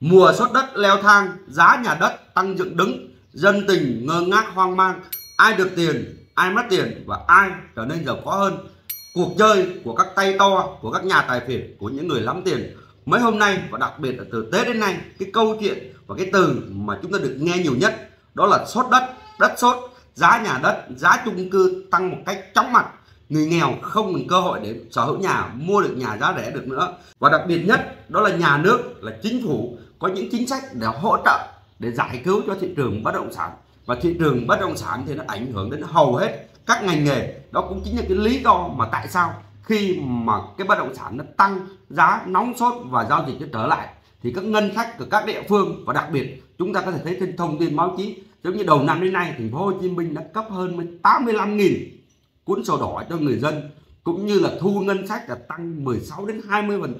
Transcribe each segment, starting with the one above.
Mùa sốt đất leo thang, giá nhà đất tăng dựng đứng, dân tình ngơ ngác hoang mang. Ai được tiền, ai mất tiền và ai trở nên giàu có hơn. Cuộc chơi của các tay to, của các nhà tài phiệt, của những người lắm tiền. Mấy hôm nay và đặc biệt là từ Tết đến nay, cái câu chuyện và cái từ mà chúng ta được nghe nhiều nhất đó là sốt đất, đất sốt, giá nhà đất, giá chung cư tăng một cách chóng mặt. Người nghèo không còn cơ hội để sở hữu nhà, mua được nhà giá rẻ được nữa. Và đặc biệt nhất đó là nhà nước, là chính phủ có những chính sách để hỗ trợ, để giải cứu cho thị trường bất động sản. Và thị trường bất động sản thì nó ảnh hưởng đến hầu hết các ngành nghề. Đó cũng chính là cái lý do mà tại sao khi mà cái bất động sản nó tăng giá nóng sốt và giao dịch nó trở lại thì các ngân sách của các địa phương, và đặc biệt chúng ta có thể thấy trên thông tin báo chí, giống như đầu năm đến nay thành phố Hồ Chí Minh đã cấp hơn 85.000 cuốn sổ đỏ cho người dân, cũng như là thu ngân sách là tăng 16 đến 20%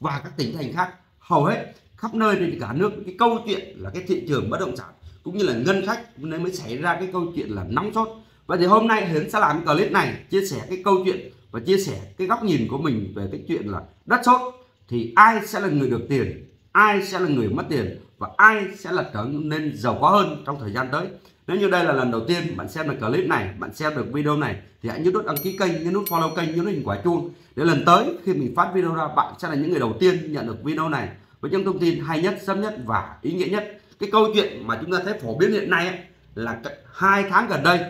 và các tỉnh thành khác hầu hết khắp nơi trên cả nước. Cái câu chuyện là cái thị trường bất động sản cũng như là ngân sách nên mới xảy ra cái câu chuyện là nóng sốt. Vậy thì hôm nay Hiến sẽ làm clip này chia sẻ cái câu chuyện và chia sẻ cái góc nhìn của mình về cái chuyện là đất sốt thì ai sẽ là người được tiền, ai sẽ là người mất tiền và ai sẽ là trở nên giàu có hơn trong thời gian tới. Nếu như đây là lần đầu tiên bạn xem được clip này, bạn xem được video này thì hãy nhấn nút đăng ký kênh, nhấn nút follow kênh, nhấn nút hình quả chuông để lần tới khi mình phát video ra bạn sẽ là những người đầu tiên nhận được video này với những thông tin hay nhất, sớm nhất và ý nghĩa nhất. Cái câu chuyện mà chúng ta thấy phổ biến hiện nay ấy, là 2 tháng gần đây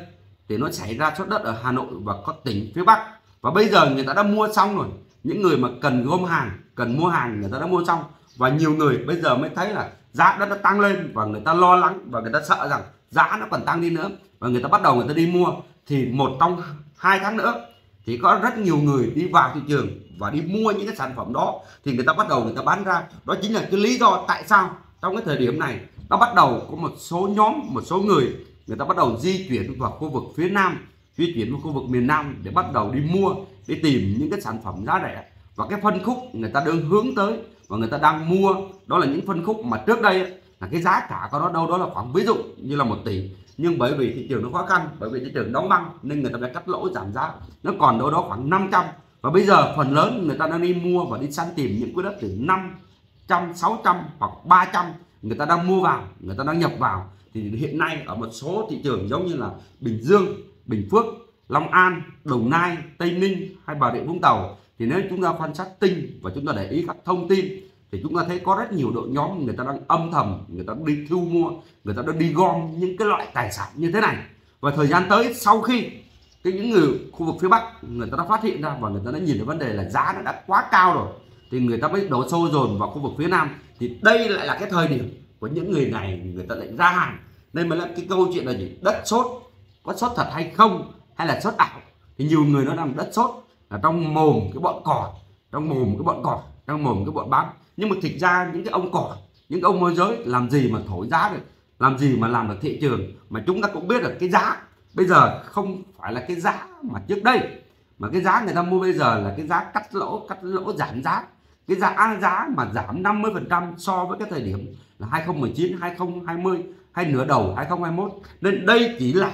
thì nó xảy ra sốt đất ở Hà Nội và các tỉnh phía Bắc. Và bây giờ người ta đã mua xong rồi, những người mà cần gom hàng, cần mua hàng người ta đã mua xong. Và nhiều người bây giờ mới thấy là giá đất đã tăng lên và người ta lo lắng và người ta sợ rằng giá nó còn tăng đi nữa và người ta bắt đầu người ta đi mua. Thì một trong 2 tháng nữa thì có rất nhiều người đi vào thị trường và đi mua những cái sản phẩm đó thì người ta bắt đầu người ta bán ra. Đó chính là cái lý do tại sao trong cái thời điểm này nó bắt đầu có một số nhóm, một số người ta bắt đầu di chuyển vào khu vực phía Nam, di chuyển vào khu vực miền Nam để bắt đầu đi mua, để tìm những cái sản phẩm giá rẻ. Và cái phân khúc người ta đang hướng tới và người ta đang mua đó là những phân khúc mà trước đây ấy, là cái giá cả của nó đâu đó là khoảng ví dụ như là 1 tỷ, nhưng bởi vì thị trường nó khó khăn, bởi vì thị trường đóng băng nên người ta đã cắt lỗ giảm giá, nó còn đâu đó khoảng 500. Và bây giờ phần lớn người ta đang đi mua và đi săn tìm những cái đất từ 500, 600 hoặc 300 người ta đang mua vào, người ta đang nhập vào. Thì hiện nay ở một số thị trường giống như là Bình Dương, Bình Phước, Long An, Đồng Nai, Tây Ninh hay Bà Rịa Vũng Tàu thì nếu chúng ta quan sát tinh và chúng ta để ý các thông tin thì chúng ta thấy có rất nhiều đội nhóm người ta đang âm thầm, người ta đi thu mua, người ta đang đi gom những cái loại tài sản như thế này. Và thời gian tới sau khi cái những người khu vực phía Bắc người ta đã phát hiện ra và người ta đã nhìn thấy vấn đề là giá nó đã quá cao rồi thì người ta mới đổ xô dồn vào khu vực phía Nam. Thì đây lại là cái thời điểm của những người này người ta lại ra hàng, nên mới là cái câu chuyện là gì, đất sốt có sốt thật hay không hay là sốt ảo. Thì nhiều người nó làm đất sốt là trong mồm cái bọn cỏ, trong mồm cái bọn cỏ, trong mồm cái bọn bán. Nhưng mà thực ra những cái ông cỏ, những cái ông môi giới làm gì mà thổi giá được, làm gì mà làm được thị trường. Mà chúng ta cũng biết được cái giá bây giờ không phải là cái giá mà trước đây, mà cái giá người ta mua bây giờ là cái giá cắt lỗ giảm giá, cái giá mà giảm 50% so với cái thời điểm là 2019, 2020 hay nửa đầu 2021. Nên đây chỉ là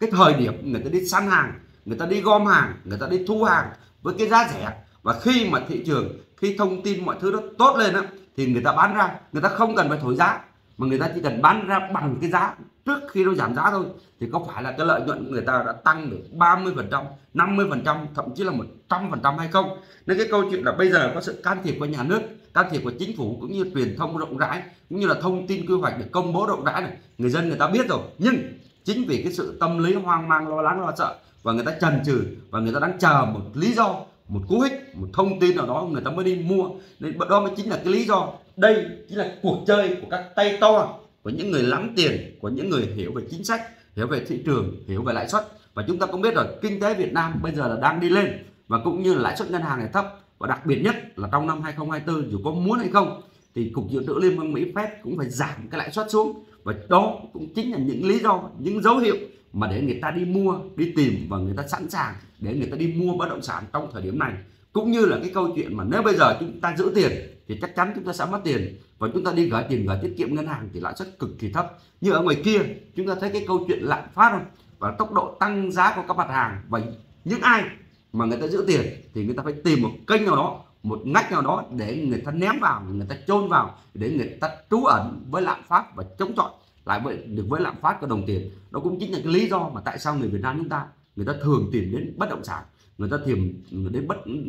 cái thời điểm người ta đi săn hàng, người ta đi gom hàng, người ta đi thu hàng với cái giá rẻ. Và khi mà thị trường, khi thông tin mọi thứ nó tốt lên đó, thì người ta bán ra, người ta không cần phải thổi giá mà người ta chỉ cần bán ra bằng cái giá trước khi nó giảm giá thôi. Thì có phải là cái lợi nhuận của người ta đã tăng được 30%, 50%, thậm chí là 100% hay không. Nên cái câu chuyện là bây giờ có sự can thiệp của nhà nước, can thiệp của chính phủ cũng như truyền thông rộng rãi, cũng như là thông tin quy hoạch được công bố rộng rãi này, người dân người ta biết rồi. Nhưng chính vì cái sự tâm lý hoang mang, lo lắng, lo sợ và người ta chần chừ và người ta đang chờ một lý do, một cú hích, một thông tin nào đó người ta mới đi mua. Nên đó mới chính là cái lý do. Đây chính là cuộc chơi của các tay to, của những người lắm tiền, của những người hiểu về chính sách, hiểu về thị trường, hiểu về lãi suất. Và chúng ta cũng biết rồi, kinh tế Việt Nam bây giờ là đang đi lên và cũng như là lãi suất ngân hàng này thấp. Và đặc biệt nhất là trong năm 2024, dù có muốn hay không thì Cục Dự trữ Liên bang Mỹ Fed cũng phải giảm cái lãi suất xuống. Và đó cũng chính là những lý do, những dấu hiệu mà để người ta đi mua, đi tìm và người ta sẵn sàng để người ta đi mua bất động sản trong thời điểm này. Cũng như là cái câu chuyện mà nếu bây giờ chúng ta giữ tiền thì chắc chắn chúng ta sẽ mất tiền, và chúng ta đi gửi tiền gửi tiết kiệm ngân hàng thì lãi suất cực kỳ thấp. Như ở ngoài kia chúng ta thấy cái câu chuyện lạm phát không, và tốc độ tăng giá của các mặt hàng. Và những ai mà người ta giữ tiền thì người ta phải tìm một kênh nào đó, một ngách nào đó để người ta ném vào, người ta chôn vào, để người ta trú ẩn với lạm phát và chống chọi lại với lạm phát của đồng tiền. Đó cũng chính là cái lý do mà tại sao người Việt Nam chúng ta, người ta thường tìm đến bất động sản, người ta tìm đến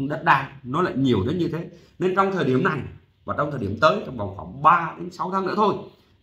đất đai, nó lại nhiều đến như thế. Nên trong thời điểm này và trong thời điểm tới, trong vòng khoảng 3 đến 6 tháng nữa thôi,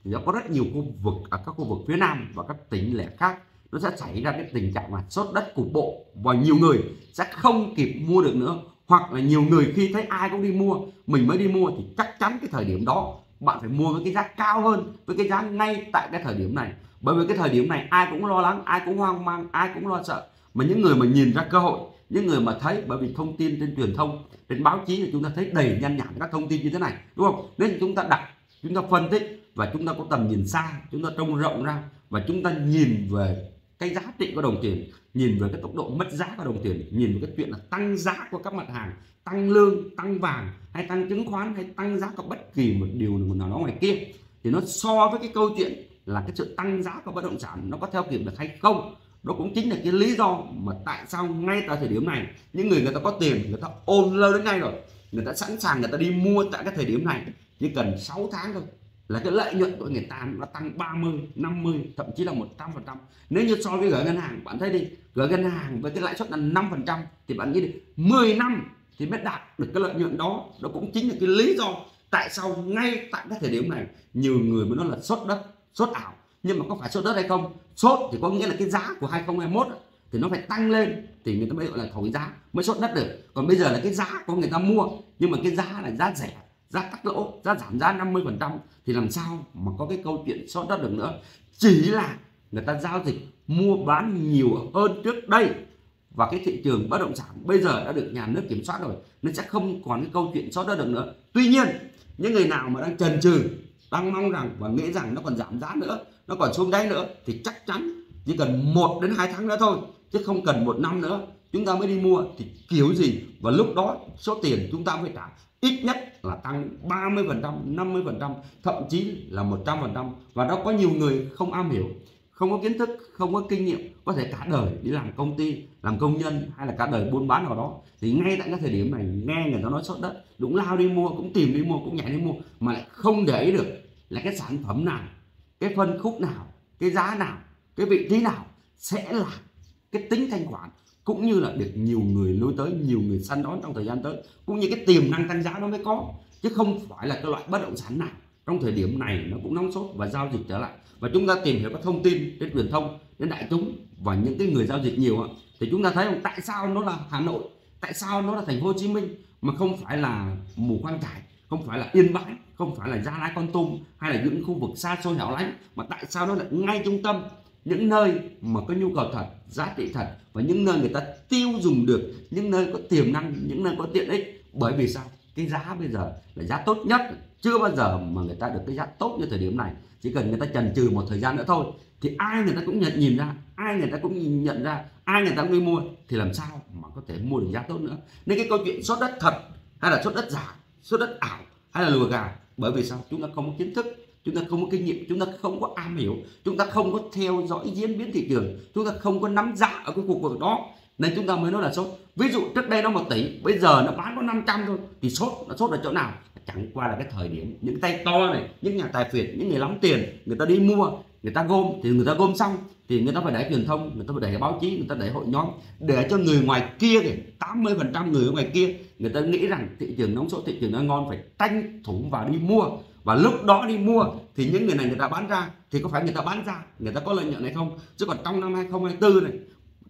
thì nó có rất nhiều khu vực ở các khu vực phía Nam và các tỉnh lẻ khác, nó sẽ xảy ra cái tình trạng là sốt đất cục bộ và nhiều người sẽ không kịp mua được nữa, hoặc là nhiều người khi thấy ai cũng đi mua, mình mới đi mua, thì chắc chắn cái thời điểm đó bạn phải mua với cái giá cao hơn, với cái giá ngay tại cái thời điểm này. Bởi vì cái thời điểm này ai cũng lo lắng, ai cũng hoang mang, ai cũng lo sợ, mà những người mà nhìn ra cơ hội, những người mà thấy, bởi vì thông tin trên truyền thông, trên báo chí thì chúng ta thấy đầy nhan nhản các thông tin như thế này, đúng không? Nên chúng ta đặt, chúng ta phân tích và chúng ta có tầm nhìn xa, chúng ta trông rộng ra và chúng ta nhìn về cái giá trị của đồng tiền, nhìn về cái tốc độ mất giá của đồng tiền, nhìn về cái chuyện là tăng giá của các mặt hàng, tăng lương, tăng vàng hay tăng chứng khoán hay tăng giá của bất kỳ một điều nào đó ngoài kia, thì nó so với cái câu chuyện là cái sự tăng giá của bất động sản nó có theo kịp được hay không. Đó cũng chính là cái lý do mà tại sao ngay tại thời điểm này những người ta có tiền, người ta ôm lâu đến ngay rồi, người ta sẵn sàng người ta đi mua tại cái thời điểm này. Chỉ cần 6 tháng thôi là cái lợi nhuận của người ta nó tăng 30, 50, thậm chí là 100%. Nếu như so với gửi ngân hàng, bạn thấy đi, gửi ngân hàng với cái lãi suất là 5% thì bạn nghĩ đi, 10 năm thì mới đạt được cái lợi nhuận đó. Đó cũng chính là cái lý do tại sao ngay tại cái thời điểm này nhiều người mới nói là sốt đất, sốt ảo. Nhưng mà có phải sốt đất hay không? Sốt thì có nghĩa là cái giá của 2021 thì nó phải tăng lên thì người ta mới gọi là thổi giá, mới sốt đất được. Còn bây giờ là cái giá của người ta mua, nhưng mà cái giá là giá rẻ, giá tắc lỗ, giá giảm giá 50%, thì làm sao mà có cái câu chuyện sốt đất được nữa. Chỉ là người ta giao dịch mua bán nhiều hơn trước đây, và cái thị trường bất động sản bây giờ đã được nhà nước kiểm soát rồi, nó sẽ không còn cái câu chuyện sốt đất được nữa. Tuy nhiên, những người nào mà đang chần chừ, đang mong rằng và nghĩ rằng nó còn giảm giá nữa, nó còn xuống đáy nữa, thì chắc chắn chỉ cần 1 đến 2 tháng nữa thôi, chứ không cần 1 năm nữa chúng ta mới đi mua thì kiểu gì, và lúc đó số tiền chúng ta mới trả ít nhất là tăng 30%, 50%, thậm chí là 100%. Và đó có nhiều người không am hiểu, không có kiến thức, không có kinh nghiệm, có thể cả đời đi làm công ty, làm công nhân hay là cả đời buôn bán nào đó, thì ngay tại cái thời điểm này nghe người ta nói sốt đất, đúng lao đi mua, cũng tìm đi mua, cũng nhảy đi mua, mà lại không để ý được là cái sản phẩm nào, cái phân khúc nào, cái giá nào, cái vị trí nào sẽ là cái tính thanh khoản, cũng như là được nhiều người lối tới, nhiều người săn đón trong thời gian tới, cũng như cái tiềm năng tăng giá nó mới có, chứ không phải là cái loại bất động sản nào trong thời điểm này nó cũng nóng sốt và giao dịch trở lại. Và chúng ta tìm hiểu các thông tin trên truyền thông, đến đại chúng và những cái người giao dịch nhiều, thì chúng ta thấy không, tại sao nó là Hà Nội, tại sao nó là thành phố Hồ Chí Minh mà không phải là Mù Quang Chải, không phải là Yên Bái, không phải là Gia Lai, Con Tum hay là những khu vực xa xôi hẻo lánh, mà tại sao nó lại ngay trung tâm, những nơi mà có nhu cầu thật, giá trị thật, và những nơi người ta tiêu dùng được, những nơi có tiềm năng, những nơi có tiện ích. Bởi vì sao? Cái giá bây giờ là giá tốt nhất, chưa bao giờ mà người ta được cái giá tốt như thời điểm này. Chỉ cần người ta chần chừ một thời gian nữa thôi thì ai người ta cũng nhìn ra, ai người ta cũng nhận ra, ai người ta cũng đi mua, thì làm sao mà có thể mua được giá tốt nữa. Nên cái câu chuyện sốt đất thật hay là sốt đất giả, sốt đất ảo hay là lùa gà, bởi vì sao? Chúng ta không có kiến thức, chúng ta không có kinh nghiệm, chúng ta không có am hiểu, chúng ta không có theo dõi diễn biến thị trường, chúng ta không có nắm giá ở cái khu vực đó, nên chúng ta mới nói là sốt. Ví dụ trước đây nó 1 tỷ, bây giờ nó bán có 500 thôi, thì sốt, nó sốt ở chỗ nào? Chẳng qua là cái thời điểm những tay to này, những nhà tài phiệt, những người lắm tiền, người ta đi mua, người ta gom, thì người ta gom xong thì người ta phải để truyền thông, người ta phải để báo chí, người ta để hội nhóm, để cho người ngoài kia kìa, 80% người ở ngoài kia người ta nghĩ rằng thị trường nóng sốt, thị trường nó ngon, phải tranh thủ vào đi mua. Và lúc đó đi mua thì những người này người ta bán ra, thì có phải người ta bán ra người ta có lợi nhuận hay không? Chứ còn trong năm 2024 này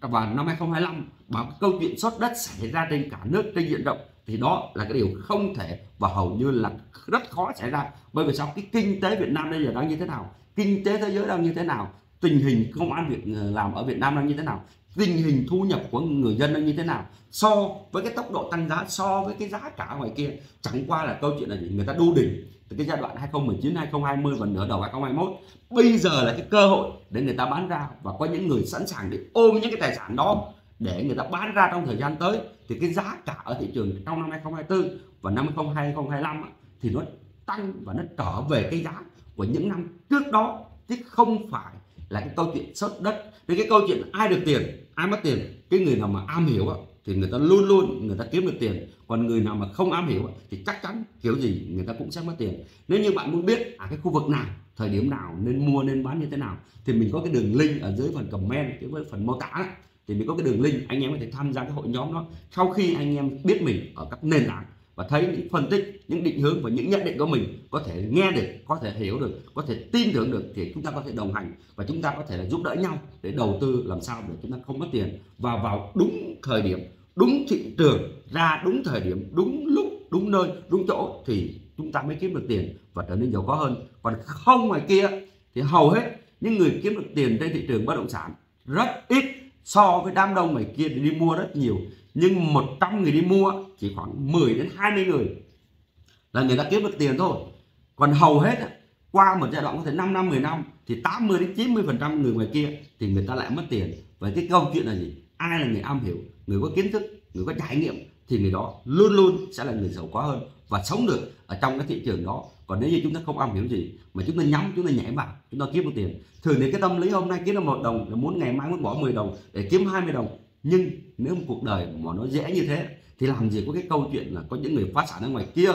và năm 2025 mà câu chuyện sốt đất xảy ra trên cả nước trên diện rộng thì đó là cái điều không thể và hầu như là rất khó xảy ra. Bởi vì sao? Cái kinh tế Việt Nam bây giờ đang như thế nào, kinh tế thế giới đang như thế nào, tình hình công ăn việc làm ở Việt Nam đang như thế nào, tình hình thu nhập của người dân nó như thế nào, so với cái tốc độ tăng giá, so với cái giá cả ngoài kia. Chẳng qua là câu chuyện là gì? Người ta đu đỉnh từ cái giai đoạn 2019, 2020 và nửa đầu 2021. Bây giờ là cái cơ hội để người ta bán ra, và có những người sẵn sàng để ôm những cái tài sản đó để người ta bán ra trong thời gian tới. Thì cái giá cả ở thị trường trong năm 2024 và năm 2025 thì nó tăng và nó trở về cái giá của những năm trước đó, chứ không phải là cái câu chuyện sốt đất. Thì cái câu chuyện ai được tiền, ai mất tiền, cái người nào mà am hiểu thì người ta luôn luôn người ta kiếm được tiền. Còn người nào mà không am hiểu thì chắc chắn kiểu gì người ta cũng sẽ mất tiền. Nếu như bạn muốn biết ở cái khu vực nào, thời điểm nào nên mua, nên bán như thế nào, thì mình có cái đường link ở dưới phần comment, cái phần mô tả đó, thì mình có cái đường link anh em có thể tham gia cái hội nhóm đó. Sau khi anh em biết mình ở các nền tảng và thấy những phân tích, những định hướng và những nhận định của mình có thể nghe được, có thể hiểu được, có thể tin tưởng được, thì chúng ta có thể đồng hành và chúng ta có thể là giúp đỡ nhau để đầu tư làm sao để chúng ta không mất tiền và vào đúng thời điểm, đúng thị trường, ra đúng thời điểm, đúng lúc, đúng nơi, đúng chỗ thì chúng ta mới kiếm được tiền và trở nên giàu có hơn. Còn không ngoài kia thì hầu hết những người kiếm được tiền trên thị trường bất động sản rất ít so với đám đông ngoài kia đi mua rất nhiều. Nhưng 100 người đi mua chỉ khoảng 10 đến 20 người là người ta kiếm được tiền thôi. Còn hầu hết qua một giai đoạn có thể 5 năm, 10 năm thì 80 đến 90% người ngoài kia thì người ta lại mất tiền. Vậy cái câu chuyện là gì? Ai là người am hiểu, người có kiến thức, người có trải nghiệm thì người đó luôn luôn sẽ là người giàu có hơn và sống được ở trong cái thị trường đó. Còn nếu như chúng ta không am hiểu gì mà chúng ta nhắm, chúng ta nhảy vào, chúng ta kiếm được tiền. Thường thì cái tâm lý hôm nay kiếm được 1 đồng là muốn ngày mai muốn bỏ 10 đồng để kiếm 20 đồng. Nhưng nếu một cuộc đời mà nó dễ như thế thì làm gì có cái câu chuyện là có những người phá sản ở ngoài kia